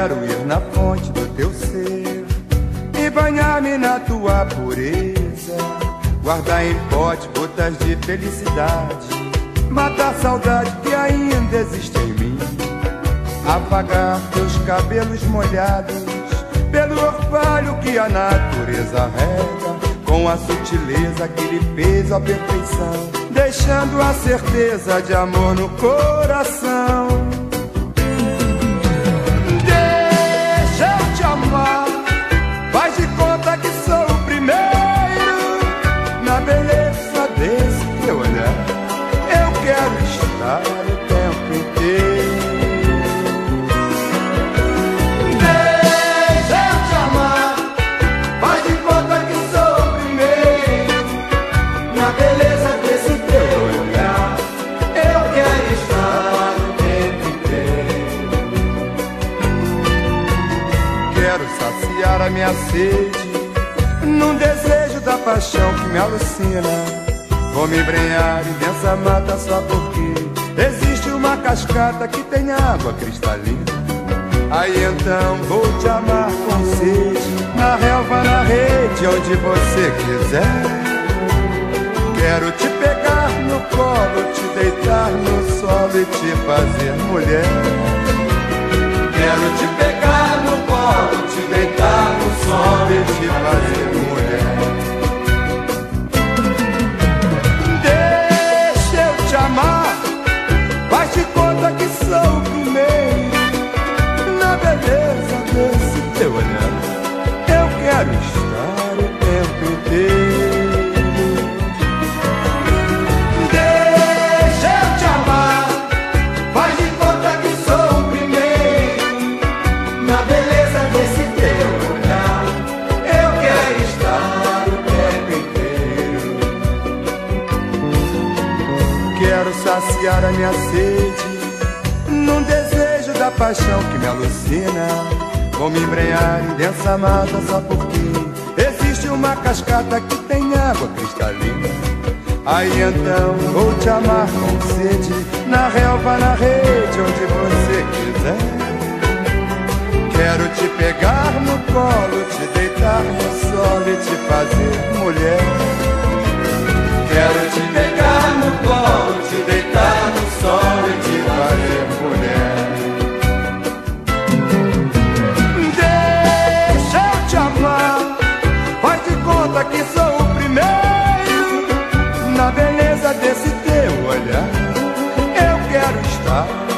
quero ir na fonte do teu ser e banhar-me na tua pureza, guardar em pote gotas de felicidade, matar a saudade que ainda existe em mim, apagar teus cabelos molhados pelo orvalho que a natureza rega, com a sutileza que lhe fez a perfeição, deixando a certeza de amor no coração. Deixa eu te amar, faz de conta que sou o primeiro. Na beleza desse teu olhar, eu quero estar o tempo inteiro. Deixa eu te amar, faz de conta que sou o primeiro. Na beleza desse teu olhar, eu quero estar o tempo inteiro. Quero saciar a minha sede num desejo da paixão que me alucina. Vou me embrenhar em densa mata só porque existe uma cascata que tem água cristalina. Aí então vou te amar com sede, na relva, na rede, onde você quiser. Quero te pegar no colo, te deitar no solo e te fazer mulher. Quero te pegar no colo, te deitar no solo e te fazer mulher. Faz de conta que sou o primeiro. Na beleza desse teu olhar, eu quero estar o tempo inteiro. Deixa eu te amar, faz de conta que sou o primeiro. Na beleza desse teu olhar, eu quero estar o tempo inteiro. Quero saciar a minha sede num desejo da paixão que me alucina. Vou me embrenhar em densa mata só porque existe uma cascata que tem água cristalina. Aí então vou te amar com sede, na relva, na rede, onde você quiser. Quero te pegar no colo, te deitar no solo e te fazer mulher. Quero te pegar no colo, te deitar no sol e te fazer mulher. Deixa eu te amar, faz de conta que sou o primeiro. Na beleza desse teu olhar, eu quero estar.